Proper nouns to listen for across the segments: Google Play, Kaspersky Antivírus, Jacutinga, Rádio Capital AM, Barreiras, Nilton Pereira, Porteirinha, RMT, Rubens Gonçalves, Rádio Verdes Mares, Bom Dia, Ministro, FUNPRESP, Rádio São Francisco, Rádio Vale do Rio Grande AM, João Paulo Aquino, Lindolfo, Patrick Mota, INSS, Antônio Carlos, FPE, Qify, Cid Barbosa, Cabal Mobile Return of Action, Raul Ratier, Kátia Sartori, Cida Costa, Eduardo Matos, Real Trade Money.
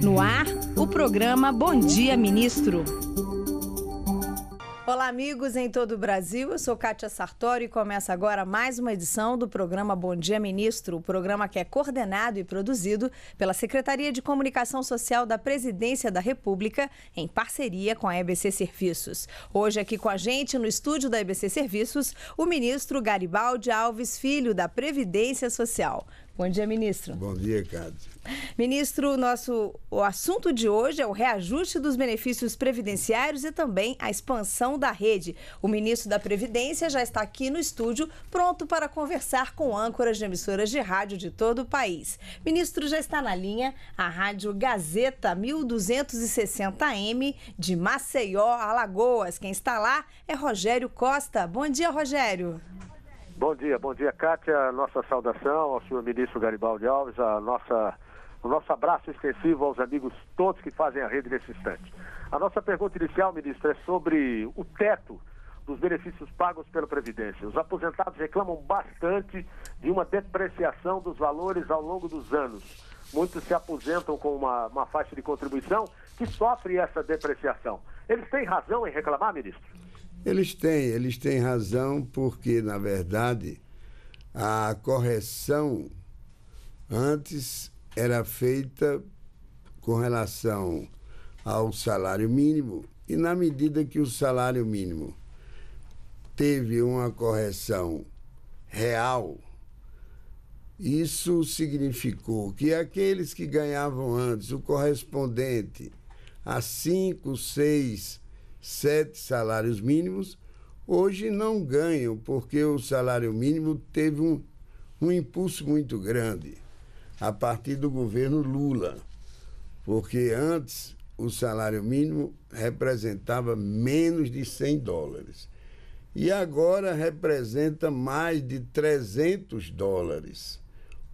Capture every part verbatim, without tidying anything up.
No ar, o programa Bom Dia, Ministro. Olá, amigos em todo o Brasil. Eu sou Kátia Sartori e começa agora mais uma edição do programa Bom Dia, Ministro, o programa que é coordenado e produzido pela Secretaria de Comunicação Social da Presidência da República, em parceria com a E B C Serviços. Hoje aqui com a gente, no estúdio da E B C Serviços, o ministro Garibaldi Alves Filho, da Previdência Social. Bom dia, ministro. Bom dia, Kátia. Ministro, nosso, o assunto de hoje é o reajuste dos benefícios previdenciários e também a expansão da rede. O ministro da Previdência já está aqui no estúdio, pronto para conversar com âncoras de emissoras de rádio de todo o país. Ministro, já está na linha a Rádio Gazeta mil duzentos e sessenta A M de Maceió, Alagoas. Quem está lá é Rogério Costa. Bom dia, Rogério. Bom dia, bom dia, Kátia. Nossa saudação ao senhor ministro Garibaldi Alves, a nossa, o nosso abraço extensivo aos amigos todos que fazem a rede nesse instante. A nossa pergunta inicial, ministro, é sobre o teto dos benefícios pagos pela Previdência. Os aposentados reclamam bastante de uma depreciação dos valores ao longo dos anos. Muitos se aposentam com uma, uma faixa de contribuição que sofre essa depreciação. Eles têm razão em reclamar, ministro? Eles têm, eles têm razão porque, na verdade, a correção antes era feita com relação ao salário mínimo e na medida que o salário mínimo teve uma correção real, isso significou que aqueles que ganhavam antes o correspondente a cinco, seis... sete salários mínimos, hoje não ganham, porque o salário mínimo teve um, um impulso muito grande a partir do governo Lula, porque antes o salário mínimo representava menos de cem dólares e agora representa mais de trezentos dólares.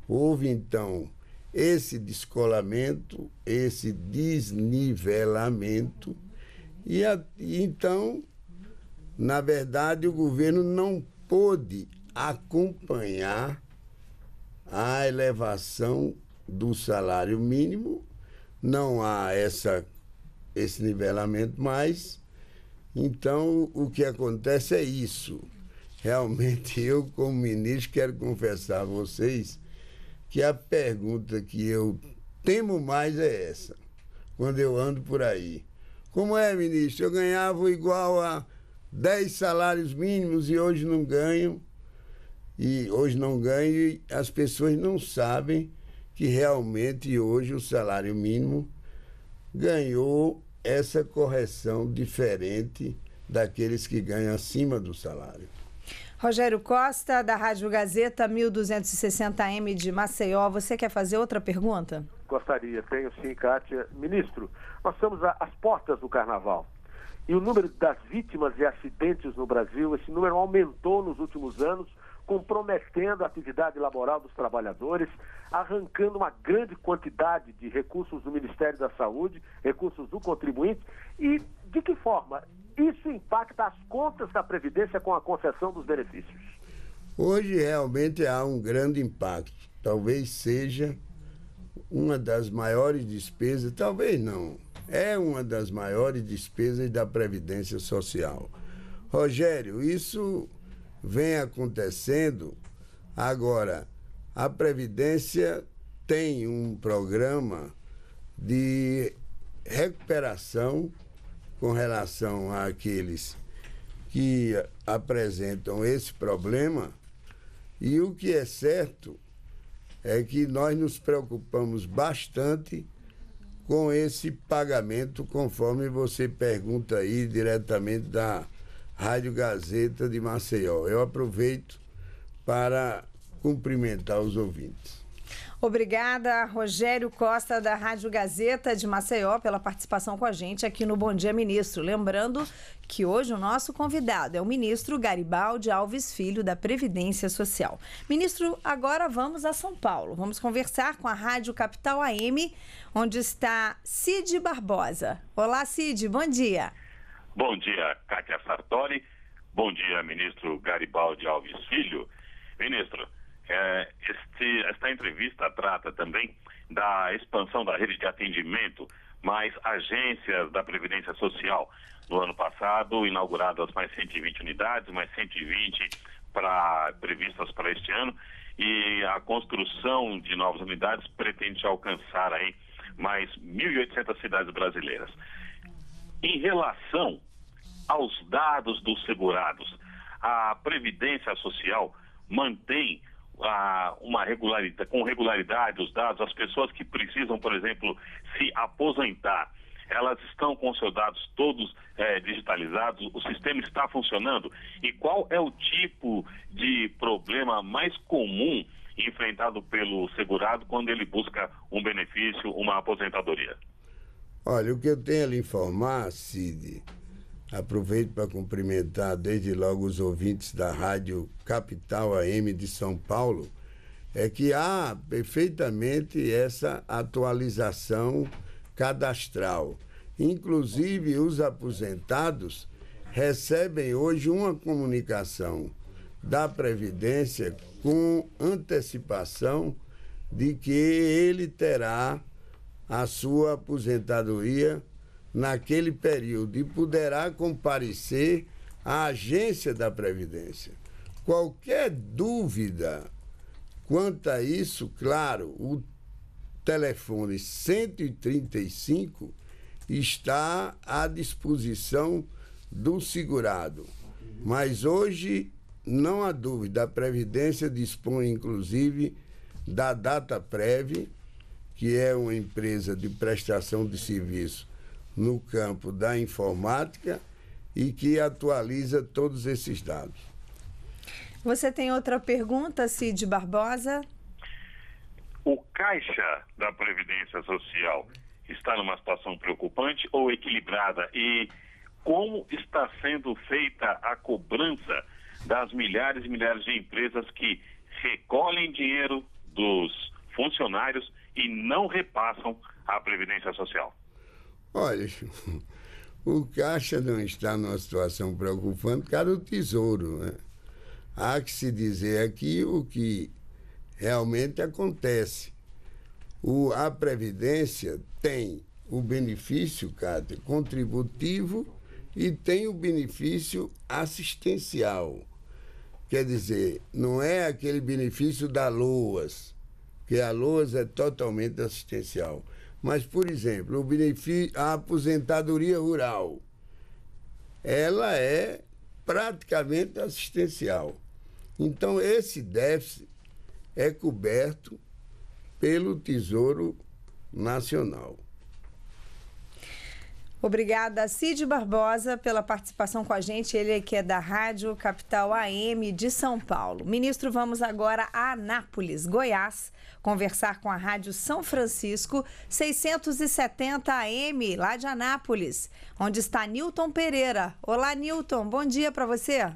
Houve, então, esse descolamento, esse desnivelamento. E, a, e então, na verdade, o governo não pôde acompanhar a elevação do salário mínimo, não há essa, esse nivelamento mais. Então, o que acontece é isso. Realmente, eu, como ministro, quero confessar a vocês que a pergunta que eu temo mais é essa, quando eu ando por aí. Como é, ministro? Eu ganhava igual a dez salários mínimos e hoje não ganho. E hoje não ganho e as pessoas não sabem que realmente hoje o salário mínimo ganhou essa correção diferente daqueles que ganham acima do salário. Rogério Costa, da Rádio Gazeta mil duzentos e sessenta A M de Maceió. Você quer fazer outra pergunta? Gostaria, tenho sim, Kátia. Ministro, nós estamos às portas do Carnaval e o número das vítimas de acidentes no Brasil, esse número aumentou nos últimos anos, comprometendo a atividade laboral dos trabalhadores, arrancando uma grande quantidade de recursos do Ministério da Saúde, recursos do contribuinte. E de que forma isso impacta as contas da Previdência com a concessão dos benefícios? Hoje realmente há um grande impacto, talvez seja uma das maiores despesas, talvez não, é uma das maiores despesas da Previdência Social. Rogério, isso vem acontecendo. Agora, a Previdência tem um programa de recuperação com relação àqueles que apresentam esse problema, e o que é certo é que nós nos preocupamos bastante com esse pagamento, conforme você pergunta aí diretamente da Rádio Gazeta de Maceió. Eu aproveito para cumprimentar os ouvintes. Obrigada, Rogério Costa, da Rádio Gazeta de Maceió, pela participação com a gente aqui no Bom Dia, Ministro. Lembrando que hoje o nosso convidado é o ministro Garibaldi Alves Filho, da Previdência Social. Ministro, agora vamos a São Paulo. Vamos conversar com a Rádio Capital A M, onde está Cid Barbosa. Olá, Cid, bom dia. Bom dia, Kátia Sartori. Bom dia, ministro Garibaldi Alves Filho. Ministro, é, este, esta entrevista trata também da expansão da rede de atendimento, mais agências da Previdência Social. No ano passado, inauguradas mais cento e vinte unidades, mais cento e vinte pra, previstas para este ano, e a construção de novas unidades pretende alcançar aí mais mil e oitocentas cidades brasileiras. Em relação aos dados dos segurados, a Previdência Social mantém a, uma regularidade, com regularidade os dados. As pessoas que precisam, por exemplo, se aposentar, elas estão com seus dados todos é, digitalizados, o sistema está funcionando? E qual é o tipo de problema mais comum enfrentado pelo segurado quando ele busca um benefício, uma aposentadoria? Olha, o que eu tenho a lhe informar, Cid, aproveito para cumprimentar desde logo os ouvintes da Rádio Capital A M de São Paulo, é que há perfeitamente essa atualização cadastral. Inclusive, os aposentados recebem hoje uma comunicação da Previdência com antecipação de que ele terá a sua aposentadoria naquele período e poderá comparecer à agência da Previdência. Qualquer dúvida quanto a isso, claro, o telefone cento e trinta e cinco está à disposição do segurado. Mas hoje, não há dúvida, a Previdência dispõe, inclusive, da Dataprev, que é uma empresa de prestação de serviço no campo da informática e que atualiza todos esses dados. Você tem outra pergunta, Cid Barbosa? O caixa da Previdência Social está numa situação preocupante ou equilibrada? E como está sendo feita a cobrança das milhares e milhares de empresas que recolhem dinheiro dos funcionários e não repassam à Previdência Social? Olha, o caixa não está numa situação preocupante por causa do Tesouro, né? Há que se dizer aqui o que realmente acontece. O, a Previdência tem o benefício, Kátia, contributivo e tem o benefício assistencial. Quer dizer, não é aquele benefício da L O A S, que a L O A S é totalmente assistencial. Mas, por exemplo, o benefício, a aposentadoria rural, ela é praticamente assistencial. Então, esse déficit é coberto pelo Tesouro Nacional. Obrigada, Cid Barbosa, pela participação com a gente. Ele aqui é da Rádio Capital A M de São Paulo. Ministro, vamos agora a Anápolis, Goiás, conversar com a Rádio São Francisco, seiscentos e setenta A M, lá de Anápolis, onde está Nilton Pereira. Olá, Nilton, bom dia para você.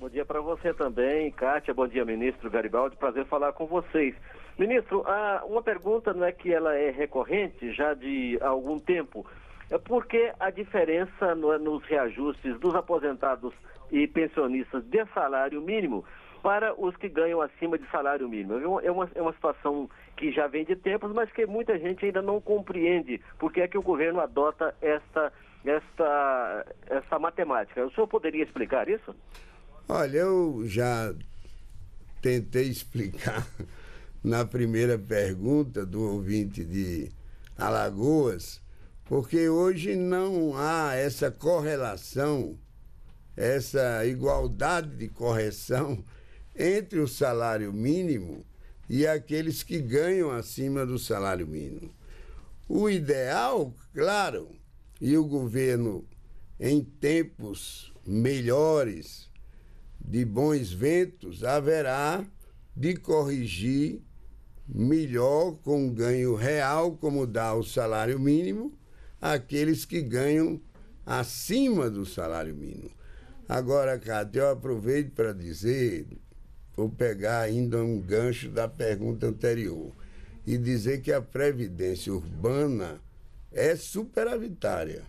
Bom dia para você também, Kátia. Bom dia, ministro Garibaldi. Prazer falar com vocês. Ministro, há uma pergunta, não é, que ela é recorrente já de algum tempo. É porque a diferença no, nos reajustes dos aposentados e pensionistas de salário mínimo para os que ganham acima de salário mínimo. É uma, é uma situação que já vem de tempos, mas que muita gente ainda não compreende porque é que o governo adota esta, esta, esta matemática. O senhor poderia explicar isso? Olha, eu já tentei explicar na primeira pergunta do ouvinte de Alagoas, porque hoje não há essa correlação, essa igualdade de correção entre o salário mínimo e aqueles que ganham acima do salário mínimo. O ideal, claro, e o governo em tempos melhores, de bons ventos, haverá de corrigir melhor, com ganho real, como dá o salário mínimo, aqueles que ganham acima do salário mínimo. Agora, Cátia, eu aproveito para dizer, vou pegar ainda um gancho da pergunta anterior, e dizer que a Previdência Urbana é superavitária.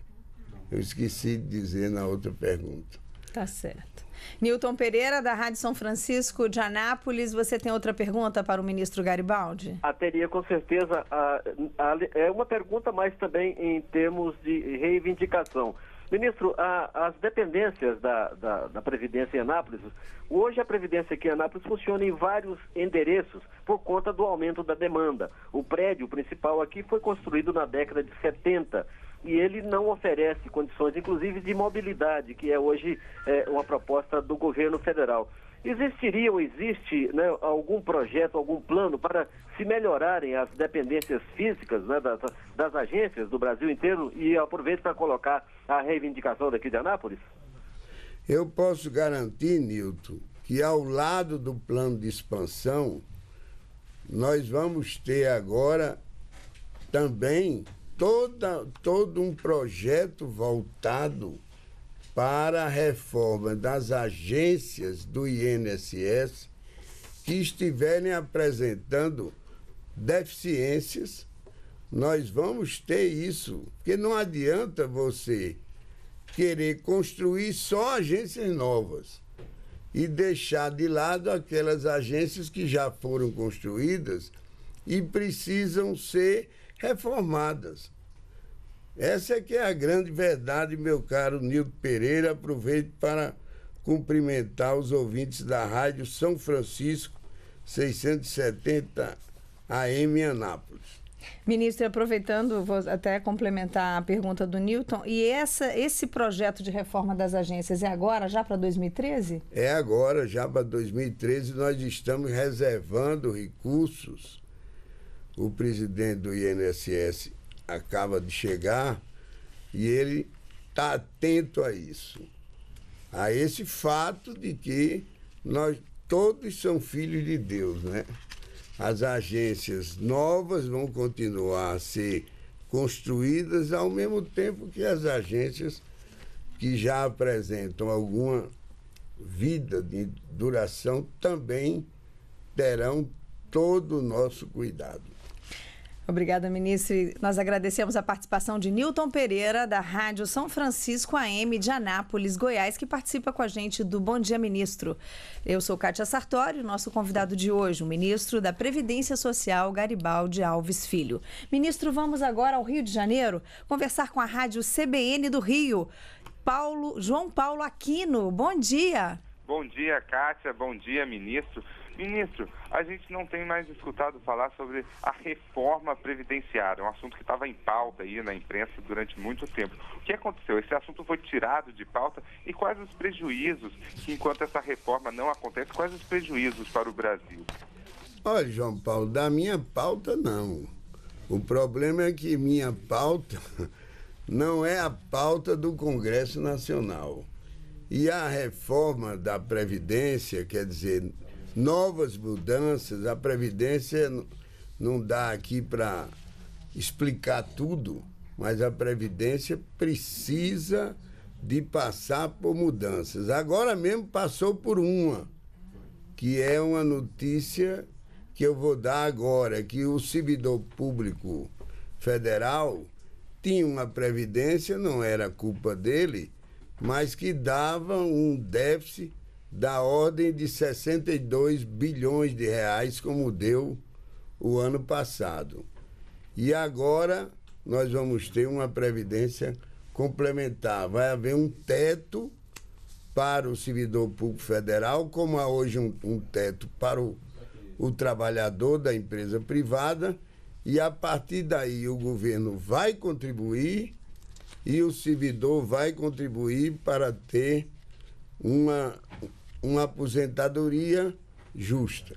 Eu esqueci de dizer na outra pergunta. Tá certo. Nilton Pereira, da Rádio São Francisco de Anápolis, você tem outra pergunta para o ministro Garibaldi? Ah, teria, com certeza. A, a, é uma pergunta mais também em termos de reivindicação. Ministro, a, as dependências da, da, da Previdência em Anápolis, hoje a Previdência aqui em Anápolis funciona em vários endereços por conta do aumento da demanda. O prédio principal aqui foi construído na década de setenta. E ele não oferece condições, inclusive, de mobilidade, que é hoje é, uma proposta do governo federal. Existiria ou existe, né, algum projeto, algum plano para se melhorarem as dependências físicas, né, das, das agências do Brasil inteiro? E aproveito para colocar a reivindicação daqui de Anápolis. Eu posso garantir, Nilton, que ao lado do plano de expansão, nós vamos ter agora também... Toda, todo um projeto voltado para a reforma das agências do I N S S que estiverem apresentando deficiências, nós vamos ter isso. Porque não adianta você querer construir só agências novas e deixar de lado aquelas agências que já foram construídas e precisam ser reformadas. Essa é que é a grande verdade, meu caro Nilton Pereira. Aproveito para cumprimentar os ouvintes da Rádio São Francisco, seiscentos e setenta A M, Anápolis. Ministro, aproveitando, vou até complementar a pergunta do Nilton. E essa, esse projeto de reforma das agências é agora, já para dois mil e treze? É agora, já para dois mil e treze. Nós estamos reservando recursos. O presidente do I N S S acaba de chegar e ele está atento a isso, a esse fato de que nós todos somos filhos de Deus, né? As agências novas vão continuar a ser construídas ao mesmo tempo que as agências que já apresentam alguma vida de duração também terão todo o nosso cuidado. Obrigada, ministro. Nós agradecemos a participação de Nilton Pereira, da Rádio São Francisco A M de Anápolis, Goiás, que participa com a gente do Bom Dia, Ministro. Eu sou Kátia Sartori, nosso convidado de hoje, o ministro da Previdência Social, Garibaldi Alves Filho. Ministro, vamos agora ao Rio de Janeiro conversar com a Rádio C B N do Rio, Paulo, João Paulo Aquino. Bom dia. Bom dia, Kátia. Bom dia, ministro. Ministro, a gente não tem mais escutado falar sobre a reforma previdenciária, um assunto que estava em pauta aí na imprensa durante muito tempo. O que aconteceu? Esse assunto foi tirado de pauta e quais os prejuízos que, enquanto essa reforma não acontece, quais os prejuízos para o Brasil? Olha, João Paulo, da minha pauta não. O problema é que minha pauta não é a pauta do Congresso Nacional. E a reforma da Previdência, quer dizer... novas mudanças, a Previdência não dá aqui para explicar tudo, mas a Previdência precisa de passar por mudanças. Agora mesmo passou por uma, que é uma notícia que eu vou dar agora, que o servidor público federal tinha uma Previdência, não era culpa dele, mas que dava um déficit da ordem de sessenta e dois bilhões de reais, como deu o ano passado. E agora nós vamos ter uma previdência complementar. Vai haver um teto para o servidor público federal, como há hoje um, um teto para o, o trabalhador da empresa privada, e a partir daí o governo vai contribuir e o servidor vai contribuir para ter uma... uma aposentadoria justa.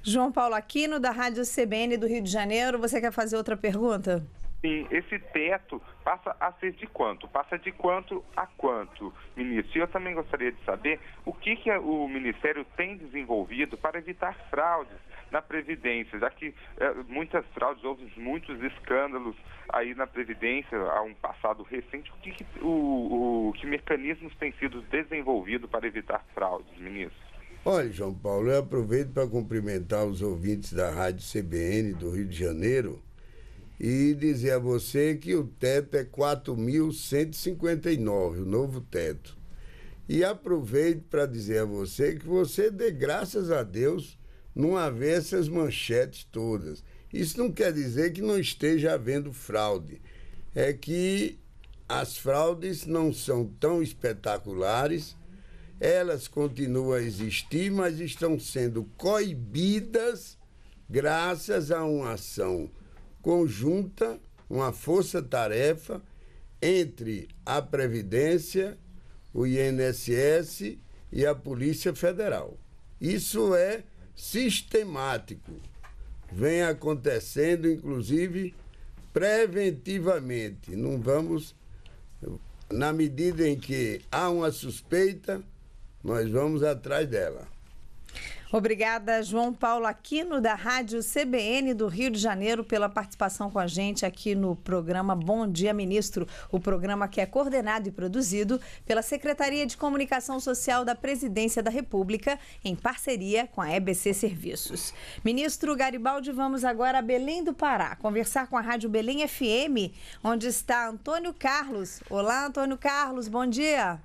João Paulo Aquino, da Rádio C B N do Rio de Janeiro, você quer fazer outra pergunta? Sim, esse teto passa a ser de quanto? Passa de quanto a quanto, ministro? E eu também gostaria de saber o que, que o Ministério tem desenvolvido para evitar fraudes na Previdência, já que é, muitas fraudes, houve muitos escândalos aí na Previdência há um passado recente. O que, que, o, o, que mecanismos têm sido desenvolvidos para evitar fraudes, ministro? Olha, João Paulo, eu aproveito para cumprimentar os ouvintes da Rádio C B N do Rio de Janeiro e dizer a você que o teto é quatro mil cento e cinquenta e nove, o novo teto. E aproveito para dizer a você que você dê graças a Deus não haver essas manchetes todas. Isso não quer dizer que não esteja havendo fraude. É que as fraudes não são tão espetaculares, elas continuam a existir, mas estão sendo coibidas graças a uma ação conjunta, uma força-tarefa entre a Previdência, o I N S S e a Polícia Federal. Isso é sistemático. Vem acontecendo, inclusive, preventivamente. Não vamos... Na medida em que há uma suspeita, nós vamos atrás dela. Obrigada, João Paulo Aquino, da Rádio C B N do Rio de Janeiro, pela participação com a gente aqui no programa Bom Dia, Ministro, o programa que é coordenado e produzido pela Secretaria de Comunicação Social da Presidência da República, em parceria com a E B C Serviços. Ministro Garibaldi, vamos agora a Belém do Pará, conversar com a Rádio Belém F M, onde está Antônio Carlos. Olá, Antônio Carlos, bom dia.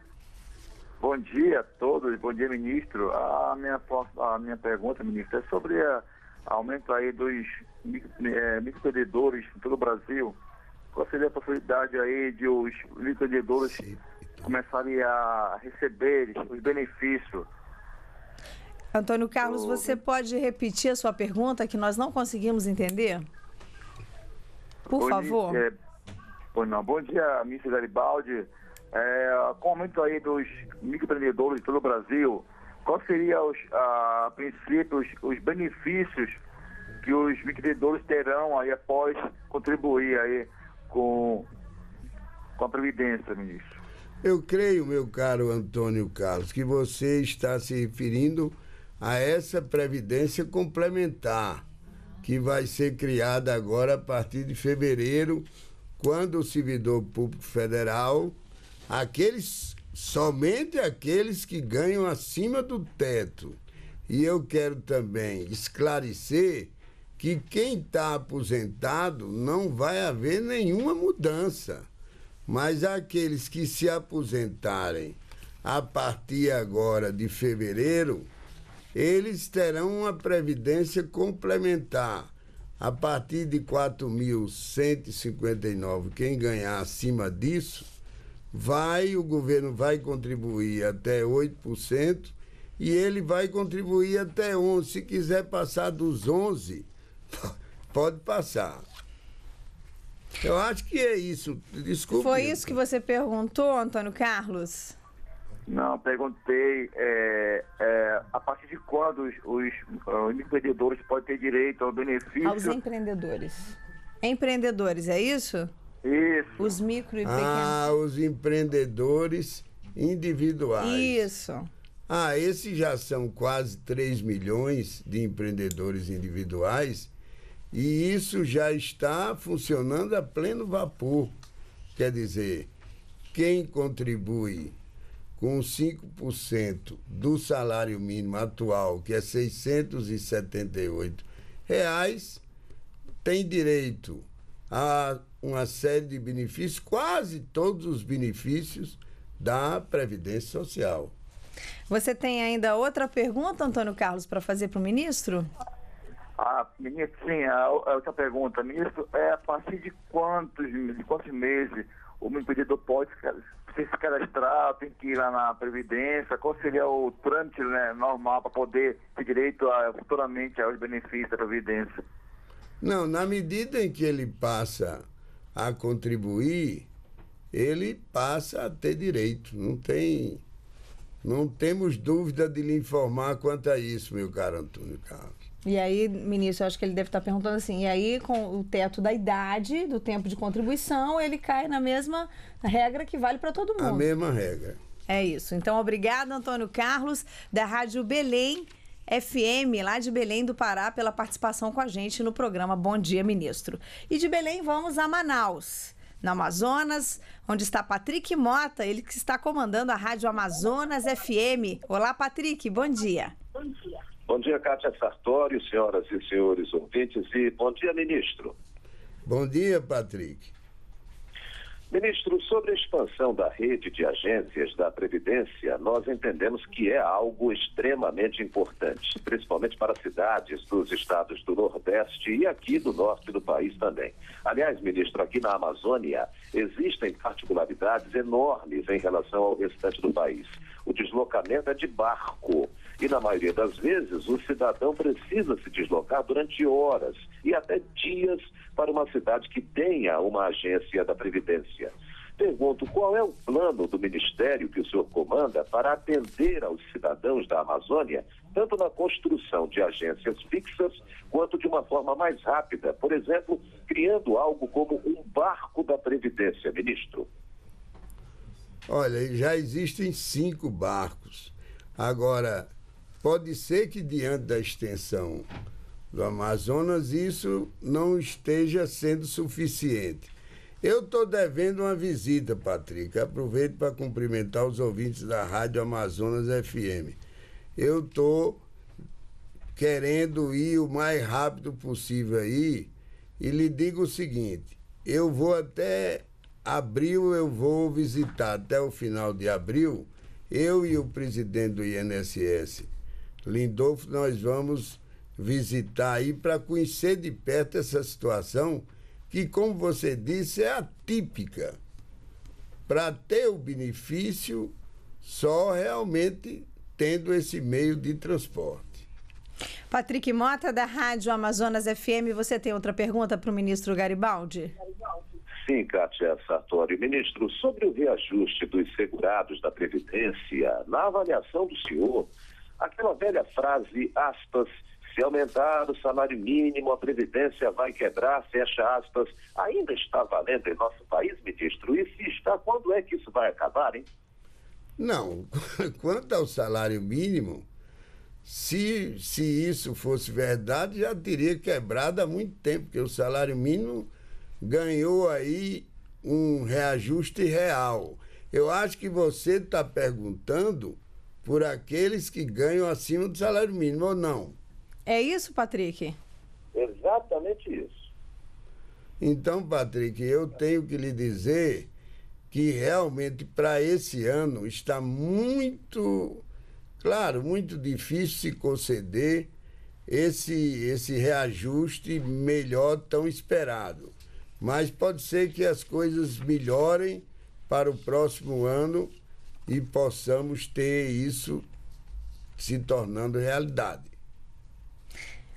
Bom dia a todos, bom dia, ministro. A minha, a minha pergunta, ministro, é sobre o aumento aí dos é, microempreendedores em todo o Brasil. Qual seria a possibilidade aí de os microempreendedores começarem a receber os benefícios? Antônio Carlos, você pode repetir a sua pergunta que nós não conseguimos entender? Por bom favor. Dia, bom, não. Bom dia, ministro Garibaldi. É, com o aumento aí dos microempreendedores de todo o Brasil, qual seria os, a princípio, os, os benefícios que os microempreendedores terão aí após contribuir aí com, com a Previdência, ministro? Eu creio, meu caro Antônio Carlos, que você está se referindo a essa Previdência complementar que vai ser criada agora a partir de fevereiro, quando o servidor público federal... Aqueles, somente aqueles que ganham acima do teto. E eu quero também esclarecer que quem está aposentado não vai haver nenhuma mudança. Mas aqueles que se aposentarem a partir agora de fevereiro, eles terão uma previdência complementar. A partir de quatro mil cento e cinquenta e nove, quem ganhar acima disso, vai, o governo vai contribuir até oito por cento e ele vai contribuir até onze por cento. Se quiser passar dos onze por cento, pode passar. Eu acho que é isso. Desculpe. Foi isso que você perguntou, Antônio Carlos? Não, perguntei é, é, a partir de quando os, os, os empreendedores podem ter direito ao benefício... Aos empreendedores. Empreendedores, é isso? Isso. Os micro e pequenos. Ah, os empreendedores individuais. Isso. Ah, esses já são quase três milhões de empreendedores individuais e isso já está funcionando a pleno vapor. Quer dizer, quem contribui com cinco por cento do salário mínimo atual, que é seiscentos e setenta e oito reais, tem direito a uma série de benefícios, quase todos os benefícios da Previdência Social. Você tem ainda outra pergunta, Antônio Carlos, para fazer para o ministro? Ah, ministro, sim, a, a outra pergunta, ministro, é a partir de quantos, de quantos meses o empreendedor pode se cadastrar, tem que ir lá na Previdência, qual seria o trâmite, né, normal para poder ter direito a, futuramente aos benefícios da Previdência? Não, na medida em que ele passa a contribuir, ele passa a ter direito. Não tem, não temos dúvida de lhe informar quanto a isso, meu caro Antônio Carlos. E aí, ministro, eu acho que ele deve estar perguntando assim, e aí com o teto da idade, do tempo de contribuição, ele cai na mesma regra que vale para todo mundo. A mesma regra. É isso. Então, obrigado, Antônio Carlos, da Rádio Belém F M, lá de Belém do Pará, pela participação com a gente no programa Bom Dia, Ministro. E de Belém vamos a Manaus, no Amazonas, onde está Patrick Mota, ele que está comandando a Rádio Amazonas F M. Olá, Patrick, bom dia. Bom dia. Bom dia, Kátia Sartori, senhoras e senhores ouvintes, e bom dia, ministro. Bom dia, Patrick. Ministro, sobre a expansão da rede de agências da Previdência, nós entendemos que é algo extremamente importante, principalmente para cidades dos estados do Nordeste e aqui do Norte do país também. Aliás, ministro, aqui na Amazônia existem particularidades enormes em relação ao restante do país. O deslocamento é de barco e, na maioria das vezes, o cidadão precisa se deslocar durante horas e até dias para uma cidade que tenha uma agência da Previdência. Pergunto, qual é o plano do Ministério que o senhor comanda para atender aos cidadãos da Amazônia, tanto na construção de agências fixas, quanto de uma forma mais rápida, por exemplo, criando algo como um barco da Previdência, ministro? Olha, já existem cinco barcos. Agora, pode ser que diante da extensão do Amazonas isso não esteja sendo suficiente. Eu estou devendo uma visita, Patrick. Aproveito para cumprimentar os ouvintes da Rádio Amazonas F M. Eu estou querendo ir o mais rápido possível aí e lhe digo o seguinte: eu vou até abril, eu vou visitar até o final de abril, eu e o presidente do I N S S, Lindolfo, nós vamos visitar aí para conhecer de perto essa situação que, como você disse, é atípica. Para ter o benefício, só realmente tendo esse meio de transporte. Patrick Mota, da Rádio Amazonas F M, você tem outra pergunta para o ministro Garibaldi? Sim, Kátia Sartori. Ministro, sobre o reajuste dos segurados da Previdência, na avaliação do senhor, aquela velha frase, aspas, se aumentar o salário mínimo, a Previdência vai quebrar, fecha aspas, ainda está valendo em nosso país, ministro? E se está, quando é que isso vai acabar, hein? Não, quanto ao salário mínimo, se, se isso fosse verdade, já teria quebrado há muito tempo, porque o salário mínimo ganhou aí um reajuste real. Eu acho que você está perguntando por aqueles que ganham acima do salário mínimo, ou não? É isso, Patrick? Exatamente isso. Então, Patrick, eu tenho que lhe dizer que realmente para esse ano está muito, claro, muito difícil se conceder esse, esse reajuste melhor tão esperado. Mas pode ser que as coisas melhorem para o próximo ano e possamos ter isso se tornando realidade.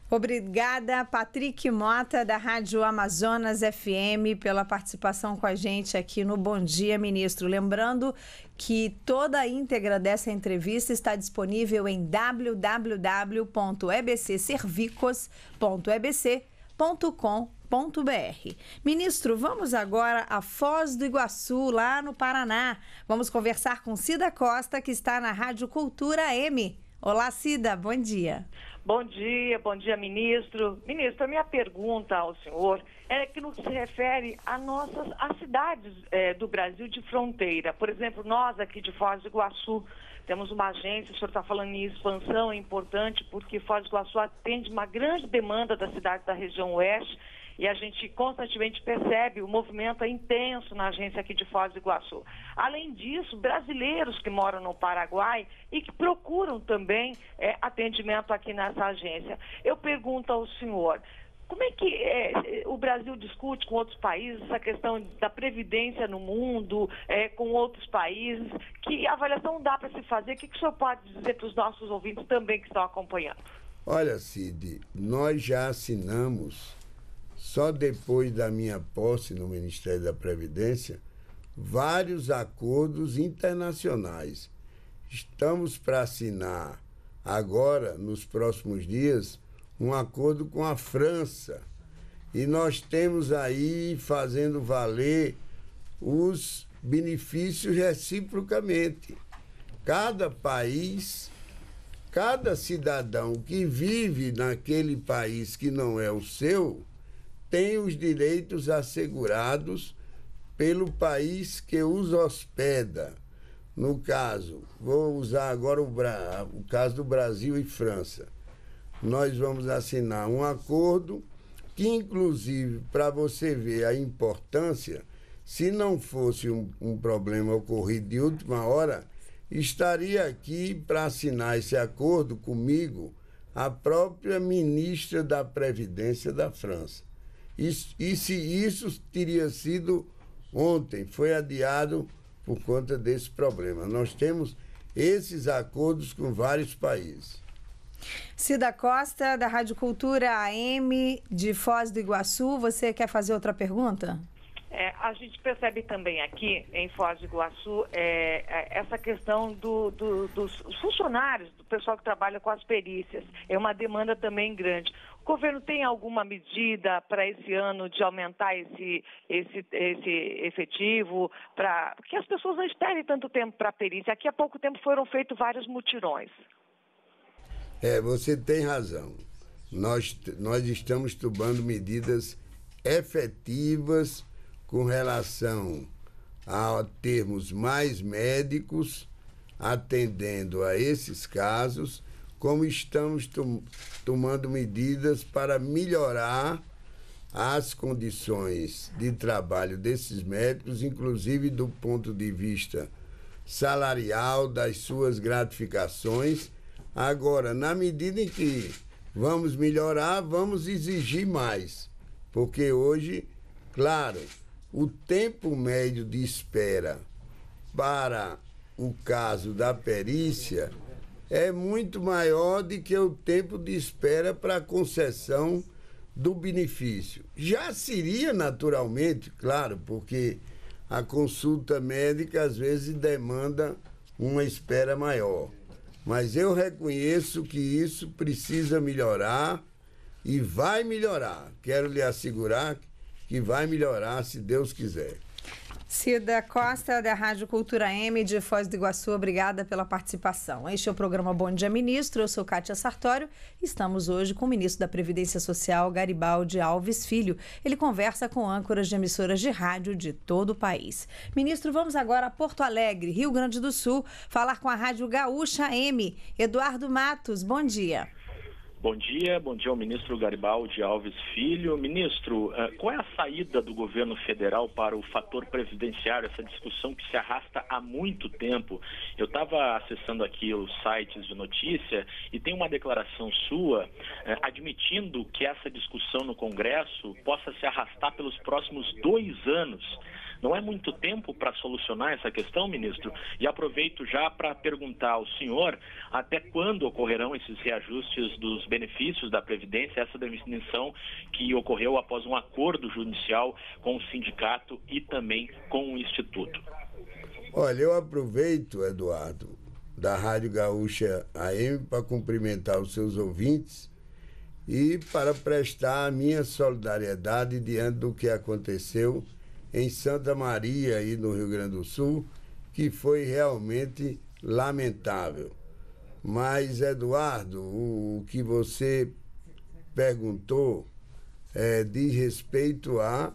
Obrigada, Patrick Mota, da Rádio Amazonas F M, pela participação com a gente aqui no Bom Dia, Ministro. Lembrando que toda a íntegra dessa entrevista está disponível em w w w ponto e b c servicos ponto e b c ponto com ponto br. Ministro, vamos agora a Foz do Iguaçu, lá no Paraná. Vamos conversar com Cida Costa, que está na Rádio Cultura A M. Olá, Cida, bom dia. Bom dia, bom dia, ministro. Ministro, a minha pergunta ao senhor é que no que se refere a nossas a cidades é, do Brasil de fronteira. Por exemplo, nós aqui de Foz do Iguaçu temos uma agência, o senhor está falando em expansão, é importante porque Foz do Iguaçu atende uma grande demanda das cidades da região oeste e a gente constantemente percebe o movimento é intenso na agência aqui de Foz do Iguaçu. Além disso, brasileiros que moram no Paraguai e que procuram também é, atendimento aqui nessa agência. Eu pergunto ao senhor, como é que é, o Brasil discute com outros países essa questão da previdência no mundo, é, com outros países? Que avaliação dá para se fazer? O que, que o senhor pode dizer para os nossos ouvintes também que estão acompanhando? Olha, Cid, nós já assinamos, só depois da minha posse no Ministério da Previdência, vários acordos internacionais. Estamos para assinar agora, nos próximos dias, um acordo com a França. E nós temos aí fazendo valer os benefícios reciprocamente. Cada país, cada cidadão que vive naquele país que não é o seu, tem os direitos assegurados pelo país que os hospeda. No caso, vou usar agora o, Bra... o caso do Brasil e França. Nós vamos assinar um acordo que, inclusive, para você ver a importância, se não fosse um, um problema ocorrido de última hora, estaria aqui para assinar esse acordo comigo a própria ministra da Previdência da França. E, e se isso teria sido ontem, foi adiado por conta desse problema. Nós temos esses acordos com vários países. Cida Costa, da Rádio Cultura A M, de Foz do Iguaçu, você quer fazer outra pergunta? É, a gente percebe também aqui, em Foz do Iguaçu, é, é, essa questão do, do, dos funcionários, do pessoal que trabalha com as perícias. É uma demanda também grande. O governo tem alguma medida para esse ano de aumentar esse, esse, esse efetivo, para que as pessoas não esperem tanto tempo para a perícia? Aqui há pouco tempo foram feitos vários mutirões. É, você tem razão. Nós, nós estamos tomando medidas efetivas com relação a termos mais médicos atendendo a esses casos, como estamos tom- tomando medidas para melhorar as condições de trabalho desses médicos, inclusive do ponto de vista salarial, das suas gratificações. Agora, na medida em que vamos melhorar, vamos exigir mais, porque hoje, claro, o tempo médio de espera para o caso da perícia é muito maior do que o tempo de espera para a concessão do benefício. Já seria naturalmente, claro, porque a consulta médica às vezes demanda uma espera maior. Mas eu reconheço que isso precisa melhorar e vai melhorar. Quero lhe assegurar que vai melhorar, se Deus quiser. Cida Costa, da Rádio Cultura A M de Foz do Iguaçu, obrigada pela participação. Este é o programa Bom Dia, Ministro. Eu sou Kátia Sartori e estamos hoje com o ministro da Previdência Social, Garibaldi Alves Filho. Ele conversa com âncoras de emissoras de rádio de todo o país. Ministro, vamos agora a Porto Alegre, Rio Grande do Sul, falar com a Rádio Gaúcha A M. Eduardo Matos, bom dia. Bom dia, bom dia ao ministro Garibaldi Alves Filho. Ministro, qual é a saída do governo federal para o fator previdenciário, essa discussão que se arrasta há muito tempo? Eu estava acessando aqui os sites de notícia e tem uma declaração sua eh, admitindo que essa discussão no Congresso possa se arrastar pelos próximos dois anos. Não é muito tempo para solucionar essa questão, ministro? E aproveito já para perguntar ao senhor até quando ocorrerão esses reajustes dos benefícios da Previdência, essa definição que ocorreu após um acordo judicial com o sindicato e também com o Instituto. Olha, eu aproveito, Eduardo, da Rádio Gaúcha A M, para cumprimentar os seus ouvintes e para prestar a minha solidariedade diante do que aconteceu em Santa Maria, aí no Rio Grande do Sul, que foi realmente lamentável. Mas, Eduardo, o que você perguntou é, diz respeito a...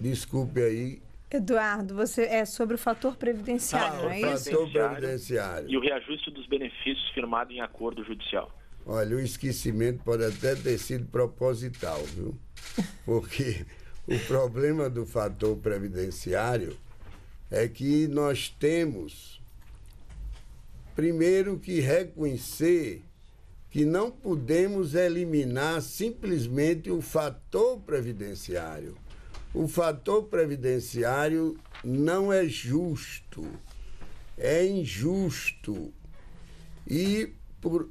Desculpe aí... Eduardo, você é sobre o fator previdenciário, ah, não é isso? O fator previdenciário. E o reajuste dos benefícios firmado em acordo judicial. Olha, o esquecimento pode até ter sido proposital, viu? Porque... O problema do fator previdenciário é que nós temos, primeiro, que reconhecer que não podemos eliminar simplesmente o fator previdenciário. O fator previdenciário não é justo, é injusto. E por...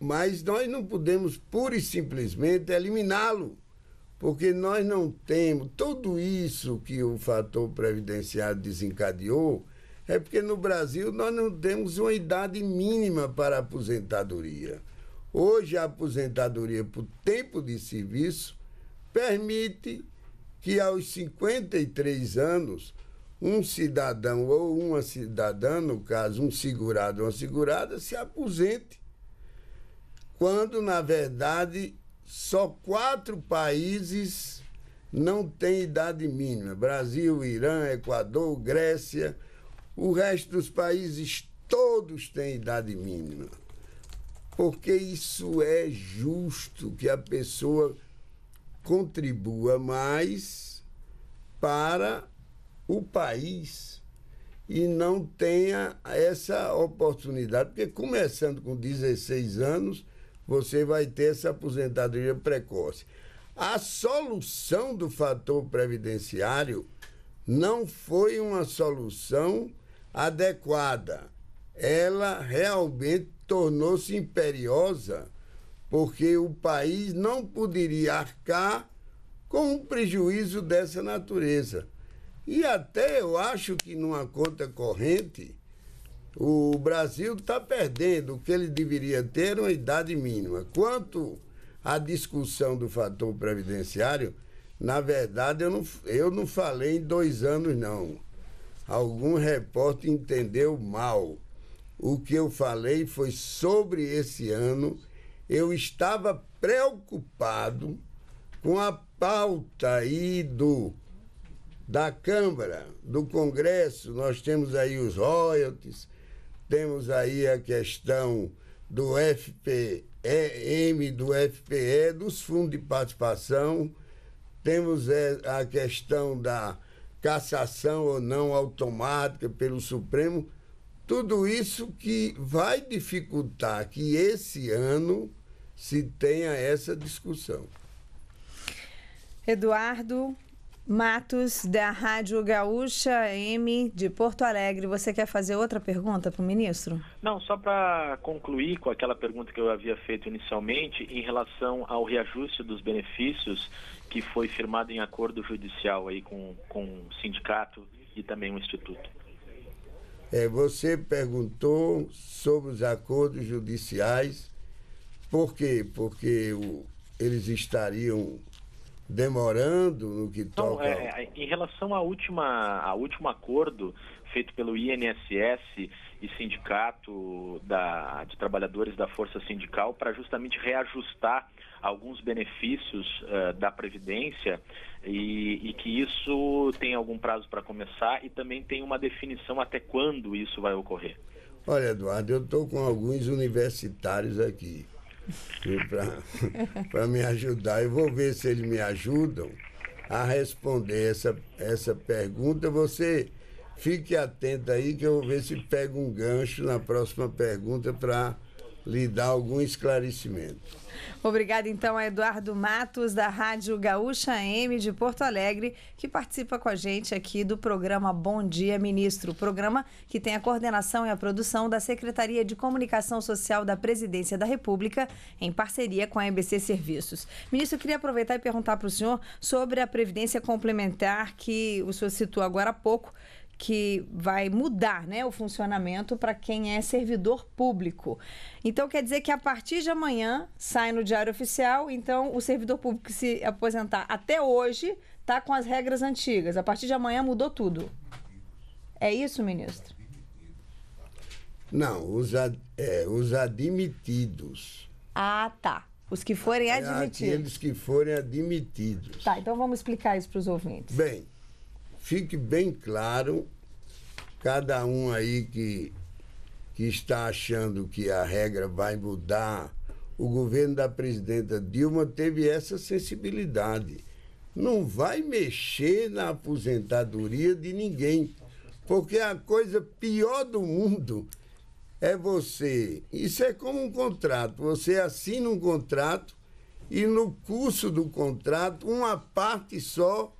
Mas nós não podemos pura e simplesmente eliminá-lo. Porque nós não temos... Tudo isso que o fator previdenciário desencadeou é porque no Brasil nós não temos uma idade mínima para a aposentadoria. Hoje a aposentadoria por tempo de serviço permite que aos cinquenta e três anos um cidadão ou uma cidadã, no caso um segurado ou uma segurada, se aposente. Quando, na verdade... Só quatro países não têm idade mínima. Brasil, Irã, Equador, Grécia. O resto dos países todos têm idade mínima. Porque isso é justo, que a pessoa contribua mais para o país e não tenha essa oportunidade, porque começando com dezesseis anos, você vai ter essa aposentadoria precoce. A solução do fator previdenciário não foi uma solução adequada. Ela realmente tornou-se imperiosa, porque o país não poderia arcar com um prejuízo dessa natureza. E até eu acho que numa conta corrente, o Brasil está perdendo o que ele deveria ter, uma idade mínima. Quanto à discussão do fator previdenciário, na verdade, eu não, eu não falei em dois anos, não. Algum repórter entendeu mal. O que eu falei foi sobre esse ano. Eu estava preocupado com a pauta aí do, da Câmara, do Congresso. Nós temos aí os royalties, temos aí a questão do F P E M, do F P E, dos fundos de participação, temos a questão da cassação ou não automática pelo Supremo. Tudo isso que vai dificultar que esse ano se tenha essa discussão. Eduardo Matos, da Rádio Gaúcha A M de Porto Alegre. Você quer fazer outra pergunta para o ministro? Não, só para concluir com aquela pergunta que eu havia feito inicialmente em relação ao reajuste dos benefícios que foi firmado em acordo judicial aí com, com o sindicato e também o Instituto. É, você perguntou sobre os acordos judiciais. Por quê? Porque o, eles estariam demorando no que toca... Não, é, em relação ao último acordo feito pelo I N S S e Sindicato da, de Trabalhadores da Força Sindical para justamente reajustar alguns benefícios uh, da Previdência e, e que isso tem algum prazo para começar e também tem uma definição até quando isso vai ocorrer. Olha, Eduardo, eu estou com alguns universitários aqui para me ajudar. Eu vou ver se eles me ajudam a responder essa, essa pergunta. Você fique atento aí que eu vou ver se pego um gancho na próxima pergunta para lhe dar algum esclarecimento. Obrigada, então, a Eduardo Matos, da Rádio Gaúcha A M de Porto Alegre, que participa com a gente aqui do programa Bom Dia, Ministro. Programa que tem a coordenação e a produção da Secretaria de Comunicação Social da Presidência da República, em parceria com a E B C Serviços. Ministro, eu queria aproveitar e perguntar para o senhor sobre a Previdência Complementar, que o senhor citou agora há pouco, que vai mudar, né, o funcionamento para quem é servidor público. Então, quer dizer que a partir de amanhã sai no Diário Oficial, então o servidor público que se aposentar até hoje está com as regras antigas. A partir de amanhã mudou tudo. É isso, ministro? Não, os, ad, é, os admitidos. Ah, tá. Os que forem admitidos. É aqueles que forem admitidos. Tá, então vamos explicar isso para os ouvintes. Bem, fique bem claro, cada um aí que, que está achando que a regra vai mudar. O governo da presidenta Dilma teve essa sensibilidade. Não vai mexer na aposentadoria de ninguém, porque a coisa pior do mundo é você. Isso é como um contrato. Você assina um contrato e no curso do contrato, uma parte só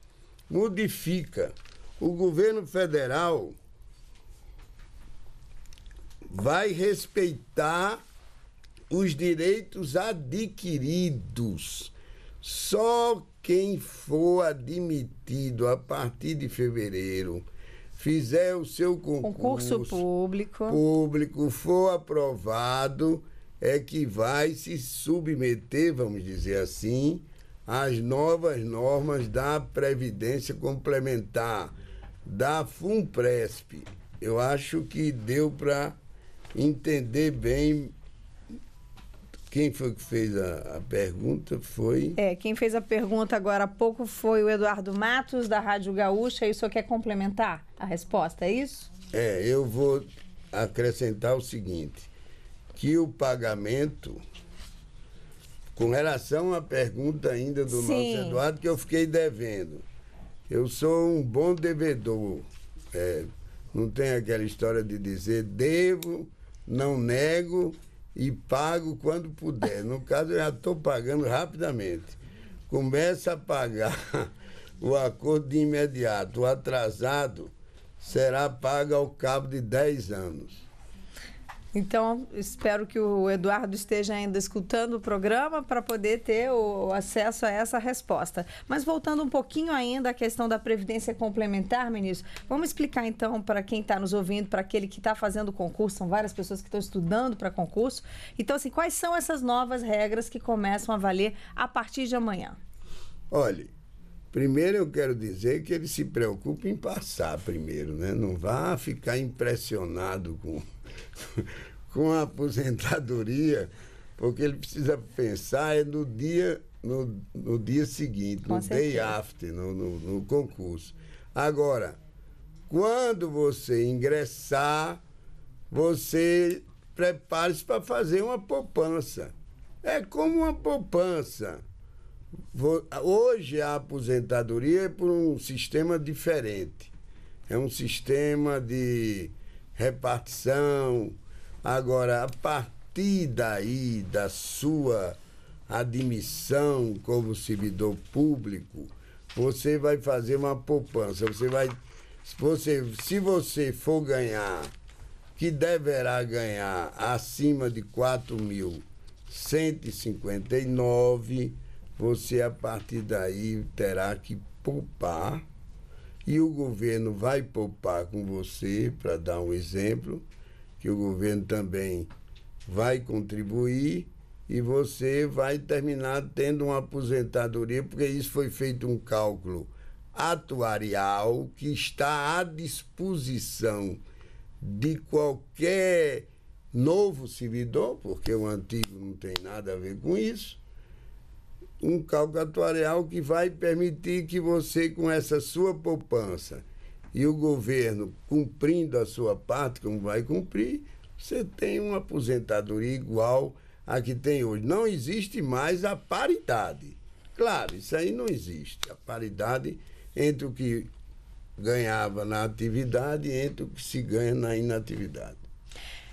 modifica. O governo federal vai respeitar os direitos adquiridos. Só quem for admitido a partir de fevereiro, fizer o seu concurso, concurso público. público, for aprovado, é que vai se submeter, vamos dizer assim, as novas normas da Previdência Complementar, da FUNPRESP. Eu acho que deu para entender bem. Quem foi que fez a, a pergunta? Foi... É, quem fez a pergunta agora há pouco foi o Eduardo Matos, da Rádio Gaúcha, e o senhor quer complementar a resposta, é isso? É, eu vou acrescentar o seguinte, que o pagamento... Com relação à pergunta ainda do Sim. nosso Eduardo, que eu fiquei devendo. Eu sou um bom devedor. É, não tem aquela história de dizer devo, não nego e pago quando puder. No caso, eu já estou pagando rapidamente. Começa a pagar o acordo de imediato. O atrasado será pago ao cabo de dez anos. Então, espero que o Eduardo esteja ainda escutando o programa para poder ter o acesso a essa resposta. Mas voltando um pouquinho ainda à questão da Previdência Complementar, ministro, vamos explicar então para quem está nos ouvindo, para aquele que está fazendo concurso, são várias pessoas que estão estudando para concurso. Então, assim, quais são essas novas regras que começam a valer a partir de amanhã? Olha, primeiro eu quero dizer que ele se preocupa em passar primeiro, né? Não vá ficar impressionado com... com a aposentadoria, porque ele precisa pensar é no dia, no, no dia seguinte, com no certeza. Day after, no, no, no concurso. Agora, quando você ingressar, você prepare-se para fazer uma poupança. É como uma poupança. Hoje a aposentadoria é por um sistema diferente. É um sistema de repartição. Agora, a partir daí, da sua admissão como servidor público, você vai fazer uma poupança. Você vai, você, se você for ganhar, que deverá ganhar acima de quatro mil cento e cinquenta e nove, você a partir daí terá que poupar. E o governo vai poupar com você, para dar um exemplo, que o governo também vai contribuir e você vai terminar tendo uma aposentadoria, porque isso foi feito um cálculo atuarial que está à disposição de qualquer novo servidor, porque o antigo não tem nada a ver com isso. Um cálculo atuarial que vai permitir que você, com essa sua poupança e o governo cumprindo a sua parte, como vai cumprir, você tem uma aposentadoria igual à que tem hoje. Não existe mais a paridade. Claro, isso aí não existe. A paridade entre o que ganhava na atividade e entre o que se ganha na inatividade.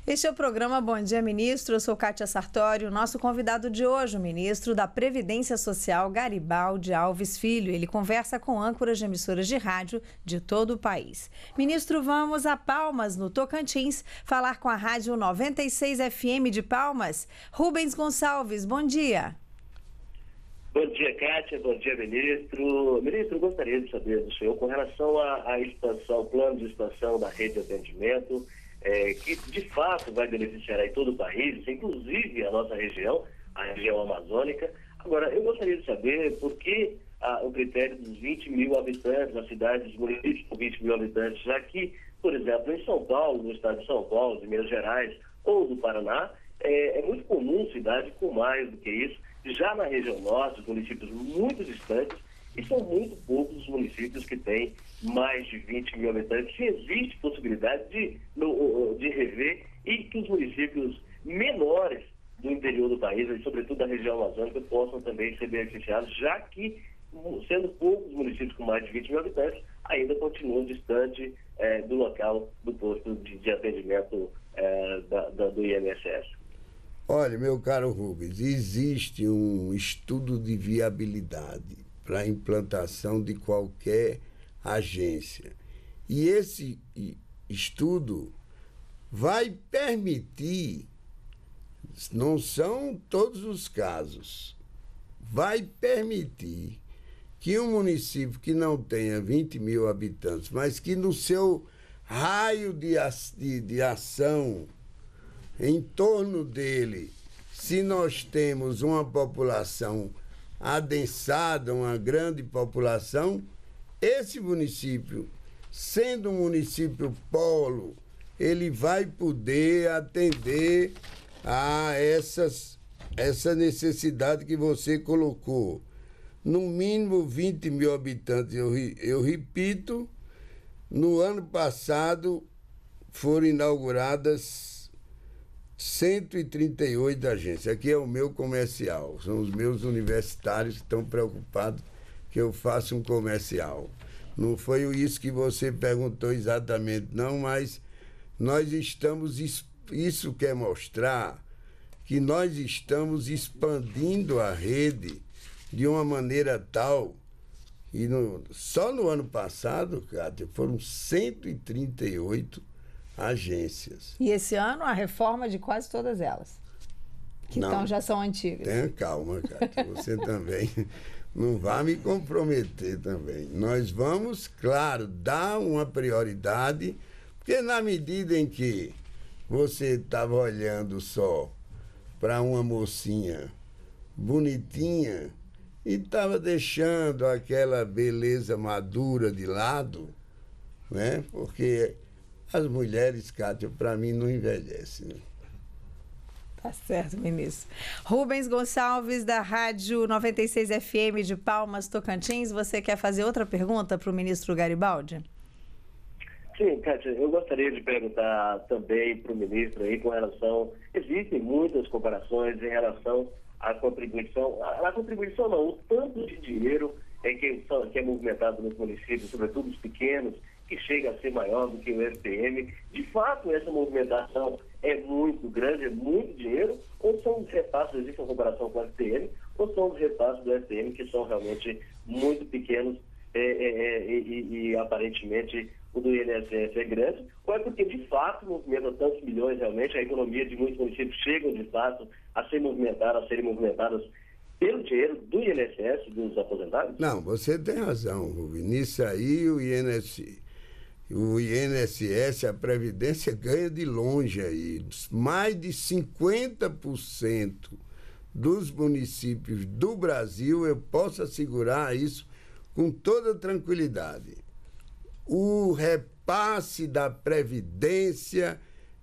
Este é o programa Bom Dia, Ministro. Eu sou Kátia Sartori. O nosso convidado de hoje, o ministro da Previdência Social, Garibaldi Alves Filho. Ele conversa com âncoras de emissoras de rádio de todo o país. Ministro, vamos a Palmas, no Tocantins, falar com a Rádio noventa e seis F M de Palmas. Rubens Gonçalves, bom dia. Bom dia, Kátia. Bom dia, ministro. Ministro, gostaria de saber do senhor com relação à, à expansão, ao plano de expansão da rede de atendimento, É, que de fato vai beneficiar aí todo o país, inclusive a nossa região, a região amazônica. Agora, eu gostaria de saber por que ah, o critério dos vinte mil habitantes nas cidades, dos municípios com vinte mil habitantes, já que, por exemplo, em São Paulo, no estado de São Paulo, de Minas Gerais ou do Paraná, é, é muito comum cidade com mais do que isso. Já na região norte, municípios muito distantes, e são muito poucos os municípios que têm mais de vinte mil habitantes. Existe possibilidade de, de rever e que os municípios menores do interior do país, e sobretudo da região amazônica, possam também ser beneficiados, já que, sendo poucos municípios com mais de vinte mil habitantes, ainda continuam distante eh, do local do posto de, de atendimento eh, da, da, do I N S S. Olha, meu caro Rubens, existe um estudo de viabilidade para a implantação de qualquer agência. E esse estudo vai permitir, não são todos os casos, vai permitir que um município que não tenha vinte mil habitantes, mas que no seu raio de ação, em torno dele, se nós temos uma população adensada, uma grande população, esse município, sendo um município polo, ele vai poder atender a essas, essa necessidade que você colocou. No mínimo vinte mil habitantes, eu, eu repito, no ano passado foram inauguradas cento e trinta e oito agências. Aqui é o meu comercial. São os meus universitários que estão preocupados que eu faça um comercial. Não foi isso que você perguntou exatamente, não, mas nós estamos... Isso quer mostrar que nós estamos expandindo a rede de uma maneira tal... E no, só no ano passado, Kátia, foram cento e trinta e oito agências. E esse ano a reforma de quase todas elas, que não, então já são antigas. Tenha calma, Kátia, você também não vá me comprometer também. Nós vamos, claro, dar uma prioridade, porque na medida em que você estava olhando só para uma mocinha bonitinha, e estava deixando aquela beleza madura de lado, né? Porque as mulheres, Kátia, para mim, não envelhecem. Né? Tá certo, ministro. Rubens Gonçalves, da Rádio noventa e seis F M de Palmas, Tocantins. Você quer fazer outra pergunta para o ministro Garibaldi? Sim, Kátia, eu gostaria de perguntar também para o ministro aí com relação... Existem muitas comparações em relação... a contribuição, a, a contribuição não, o tanto de dinheiro é que, que é movimentado nos municípios, sobretudo os pequenos, que chega a ser maior do que o S P M. De fato, essa movimentação é muito grande, é muito dinheiro, ou são os repassos, existe uma comparação com o S P M, ou são os repassos do S P M que são realmente muito pequenos é, é, é, e, e aparentemente o do I N S S é grande, ou é porque de fato movimenta tantos milhões realmente, a economia de muitos municípios chega de fato a ser movimentada, a serem movimentadas pelo dinheiro do I N S S, dos aposentados? Não, você tem razão, Rubens. Nisso aí o I N S S, o I N S S, a Previdência ganha de longe aí. Mais de cinquenta por cento dos municípios do Brasil, eu posso assegurar isso com toda tranquilidade. O repasse da Previdência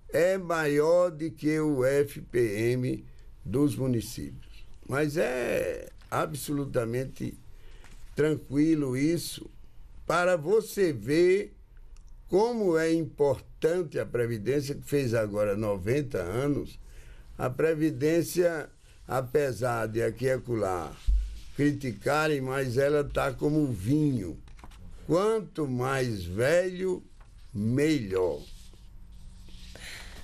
é maior do que o F P M dos municípios. Mas é absolutamente tranquilo isso, para você ver como é importante a Previdência, que fez agora noventa anos. A Previdência, apesar de aqui e acolá criticarem, mas ela está como um vinho. Quanto mais velho, melhor.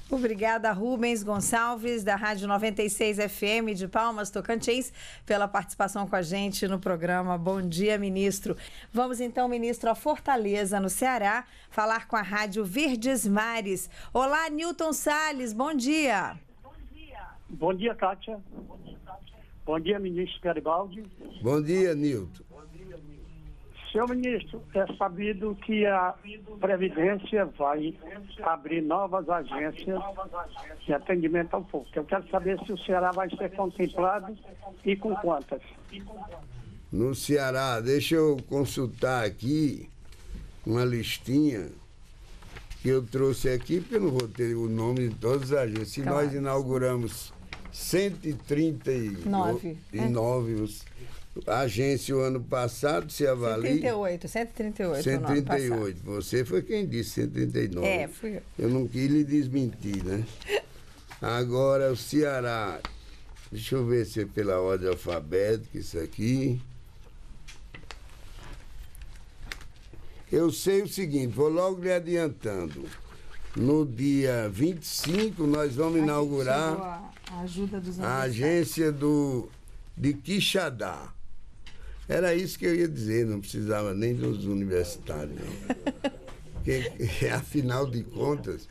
Obrigada, Rubens Gonçalves, da Rádio noventa e seis F M de Palmas, Tocantins, pela participação com a gente no programa Bom Dia, Ministro. Vamos então, ministro, a Fortaleza, no Ceará, falar com a Rádio Verdes Mares. Olá, Nilton Salles, bom dia. Bom dia. Bom dia, Kátia. Bom dia, Kátia. Bom dia, ministro Garibaldi. Bom dia, Nilton. Senhor ministro, é sabido que a Previdência vai abrir novas agências de atendimento ao público. Eu quero saber se o Ceará vai ser contemplado e com quantas. No Ceará, deixa eu consultar aqui uma listinha que eu trouxe aqui, porque eu não vou ter o nome de todas as agências. Se claro. Nós inauguramos cento e trinta e nove agência o ano passado, se avalia... cento e trinta e oito, cento e trinta e oito. cento e trinta e oito, você foi quem disse cento e trinta e nove. É, fui eu. Eu não quis lhe desmentir, né? Agora, o Ceará, deixa eu ver se é pela ordem alfabética isso aqui. Eu sei o seguinte, vou logo lhe adiantando. No dia vinte e cinco, nós vamos inaugurar a ajuda dos a agência do, de Quixadá. Era isso que eu ia dizer, não precisava nem dos universitários. Não. Porque, afinal de contas,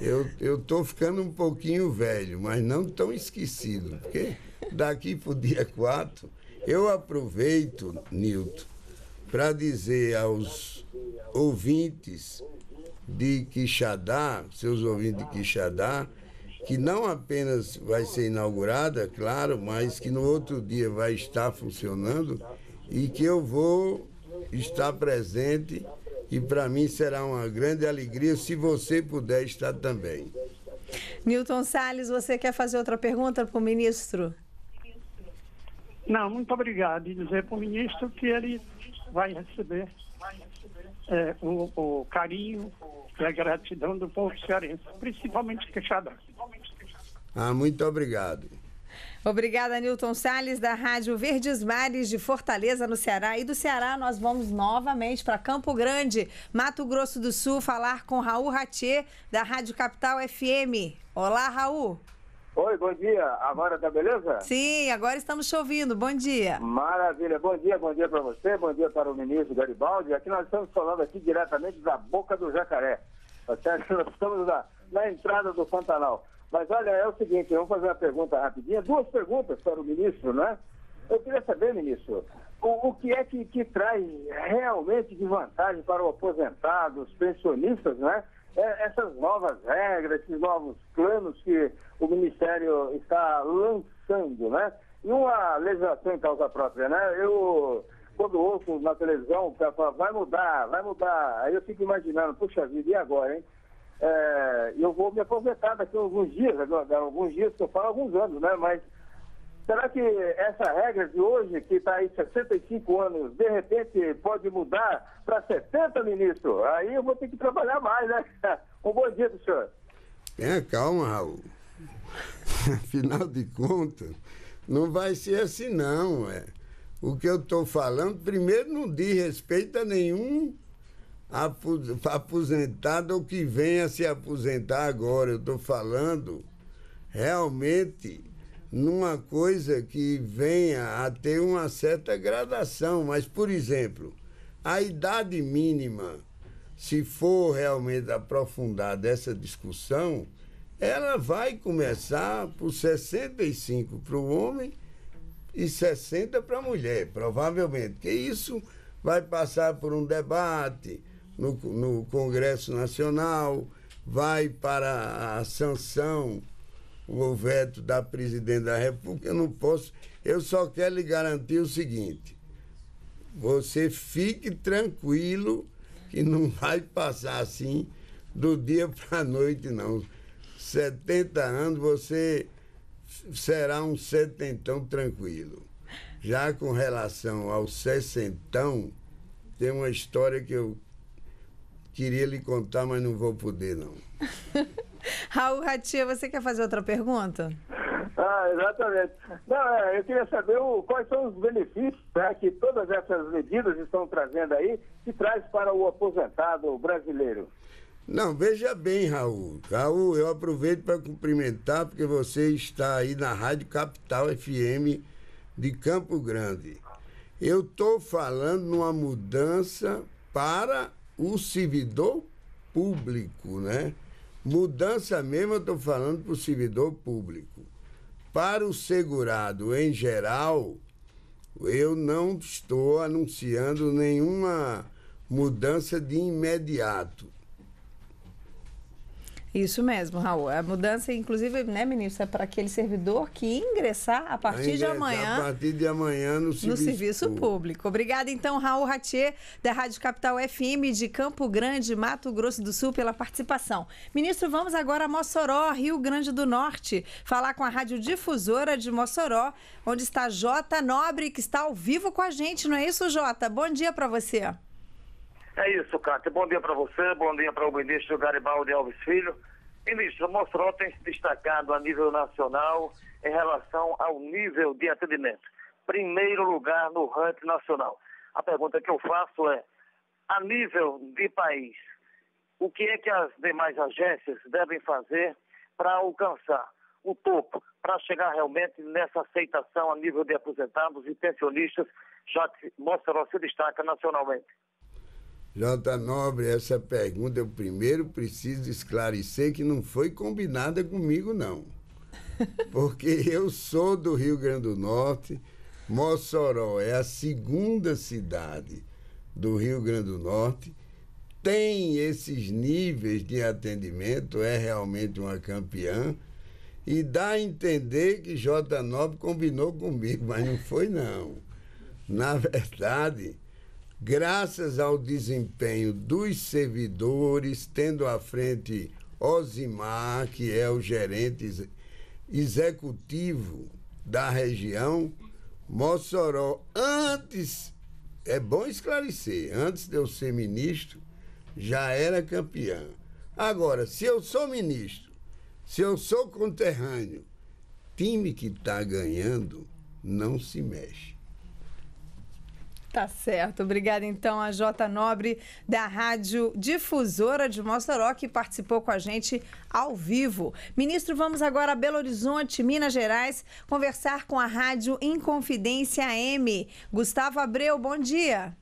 eu estou ficando um pouquinho velho, mas não tão esquecido, porque daqui para o dia quatro, eu aproveito, Nilton, para dizer aos ouvintes de Quixadá, seus ouvintes de Quixadá, que não apenas vai ser inaugurada, claro, mas que no outro dia vai estar funcionando e que eu vou estar presente e para mim será uma grande alegria se você puder estar também. Nilton Salles, você quer fazer outra pergunta para o ministro? Não, muito obrigado. E dizer para o ministro que ele vai receber é, o, o carinho e a gratidão do povo cearense, principalmente Quixadá. Ah, muito obrigado. Obrigada, Nilton Salles, da Rádio Verdes Mares, de Fortaleza, no Ceará. E do Ceará, nós vamos novamente para Campo Grande, Mato Grosso do Sul, falar com Raul Ratier, da Rádio Capital F M. Olá, Raul. Oi, bom dia. Agora tá beleza? Sim, agora estamos te ouvindo. Bom dia. Maravilha. Bom dia, bom dia para você, bom dia para o ministro Garibaldi. Aqui nós estamos falando aqui diretamente da boca do jacaré. Nós estamos na, na entrada do Pantanal. Mas olha, é o seguinte, eu vou fazer uma pergunta rapidinha, duas perguntas para o ministro, né? Eu queria saber, ministro, o, o que é que, que traz realmente de vantagem para o aposentado, os pensionistas, né? É, essas novas regras, esses novos planos que o Ministério está lançando, né? E uma legislação em causa própria, né? Eu, quando ouço na televisão, o cara fala, vai mudar, vai mudar. Aí eu fico imaginando, puxa vida, e agora, hein? É, eu vou me aproveitar daqui a alguns dias, alguns dias que eu falo, alguns anos, né? Mas será que essa regra de hoje, que está aí sessenta e cinco anos, de repente pode mudar para setenta, ministro? Aí eu vou ter que trabalhar mais, né? Um bom dia pro senhor. É, calma, Raul. Afinal de contas, não vai ser assim, não. Ué. O que eu estou falando, primeiro, não diz respeito a nenhum aposentado ou que venha se aposentar agora. Eu estou falando realmente numa coisa que venha a ter uma certa gradação. Mas, por exemplo, a idade mínima, se for realmente aprofundada essa discussão, ela vai começar por sessenta e cinco para o homem e sessenta para a mulher, provavelmente. Porque isso vai passar por um debate No, no Congresso Nacional, vai para a sanção, o veto da presidente da República. Eu não posso, eu só quero lhe garantir o seguinte: você fique tranquilo que não vai passar assim do dia para a noite, não. setenta anos, você será um setentão tranquilo. Já com relação ao sessentão, tem uma história que eu queria lhe contar, mas não vou poder, não. Raul Ratier, você quer fazer outra pergunta? Ah, exatamente. Não, é, eu queria saber o, quais são os benefícios, né, que todas essas medidas estão trazendo aí, que traz para o aposentado brasileiro. Não, veja bem, Raul. Raul, eu aproveito para cumprimentar, porque você está aí na Rádio Capital F M de Campo Grande. Eu estou falando numa mudança para o servidor público, né? Mudança mesmo, eu estou falando para o servidor público. Para o segurado em geral, eu não estou anunciando nenhuma mudança de imediato. Isso mesmo, Raul. A mudança, inclusive, né, ministro, é para aquele servidor que ingressar a partir ingressar de amanhã. A partir de amanhã no serviço, no serviço público. público. Obrigada, então, Raul Ratier, da Rádio Capital F M de Campo Grande, Mato Grosso do Sul, pela participação. Ministro, vamos agora a Mossoró, Rio Grande do Norte, falar com a radiodifusora de Mossoró, onde está Jota Nobre, que está ao vivo com a gente, não é isso, Jota? Bom dia para você. É isso, Kátia. Bom dia para você, bom dia para o ministro Garibaldi Alves Filho. Ministro, Mossoró tem se destacado a nível nacional em relação ao nível de atendimento. Primeiro lugar no ranking nacional. A pergunta que eu faço é, a nível de país, o que é que as demais agências devem fazer para alcançar o topo, para chegar realmente nessa aceitação a nível de aposentados e pensionistas, já que Mossoró se destaca nacionalmente? Jota Nobre, essa pergunta eu primeiro preciso esclarecer que não foi combinada comigo, não. Porque eu sou do Rio Grande do Norte, Mossoró é a segunda cidade do Rio Grande do Norte, tem esses níveis de atendimento, é realmente uma campeã, e dá a entender que Jota Nobre combinou comigo, mas não foi, não. Na verdade, graças ao desempenho dos servidores, tendo à frente Osimar, que é o gerente executivo da região, Mossoró, antes, é bom esclarecer, antes de eu ser ministro, já era campeã. Agora, se eu sou ministro, se eu sou conterrâneo, time que está ganhando não se mexe. Tá certo. Obrigada, então, a Jota Nobre, da Rádio Difusora de Mossoró, que participou com a gente ao vivo. Ministro, vamos agora a Belo Horizonte, Minas Gerais, conversar com a Rádio Inconfidência A M. Gustavo Abreu, bom dia.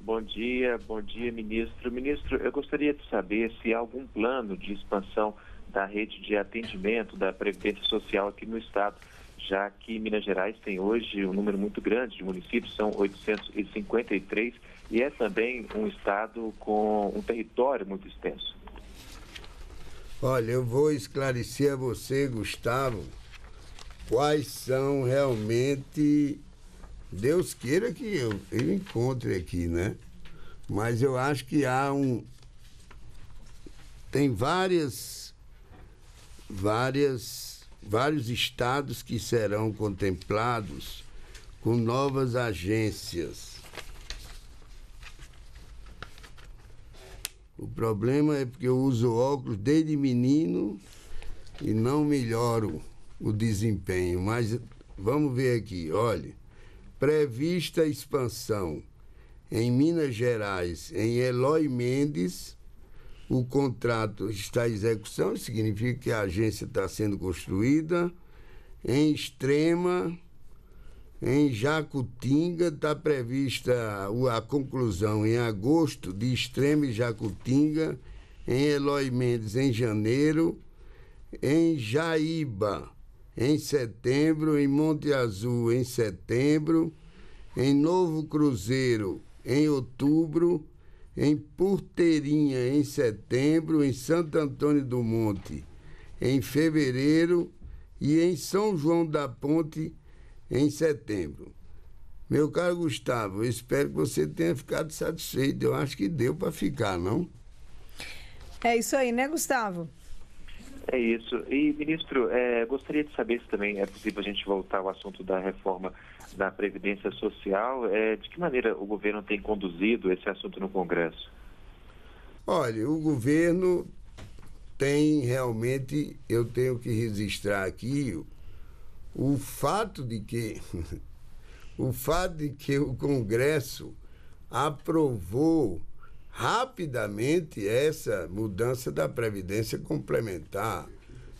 Bom dia, bom dia, ministro. Ministro, eu gostaria de saber se há algum plano de expansão da rede de atendimento da Previdência Social aqui no estado, já que Minas Gerais tem hoje um número muito grande de municípios, são oitocentos e cinquenta e três, e é também um estado com um território muito extenso. Olha, eu vou esclarecer a você, Gustavo, quais são realmente, Deus queira que eu, eu encontre aqui, né? Mas eu acho que há um... tem várias... várias... vários estados que serão contemplados com novas agências. O problema é porque eu uso óculos desde menino e não melhoro o desempenho. Mas vamos ver aqui, olha. Prevista expansão em Minas Gerais, em Eloy Mendes. O contrato está em execução, significa que a agência está sendo construída. Em Extrema, em Jacutinga, está prevista a conclusão em agosto de Extrema e Jacutinga. Em Eloy Mendes, em janeiro. Em Jaíba, em setembro. Em Monte Azul, em setembro. Em Novo Cruzeiro, em outubro. Em Porteirinha, em setembro, em Santo Antônio do Monte, em fevereiro, e em São João da Ponte, em setembro. Meu caro Gustavo, eu espero que você tenha ficado satisfeito. Eu acho que deu para ficar, não? É isso aí, né, Gustavo? É isso. E, ministro, é, gostaria de saber se também é possível a gente voltar ao assunto da reforma da Previdência Social. É, de que maneira o governo tem conduzido esse assunto no Congresso? Olha, o governo tem realmente, eu tenho que registrar aqui, o, o fato de que o fato de que o Congresso aprovou rapidamente essa mudança da Previdência Complementar.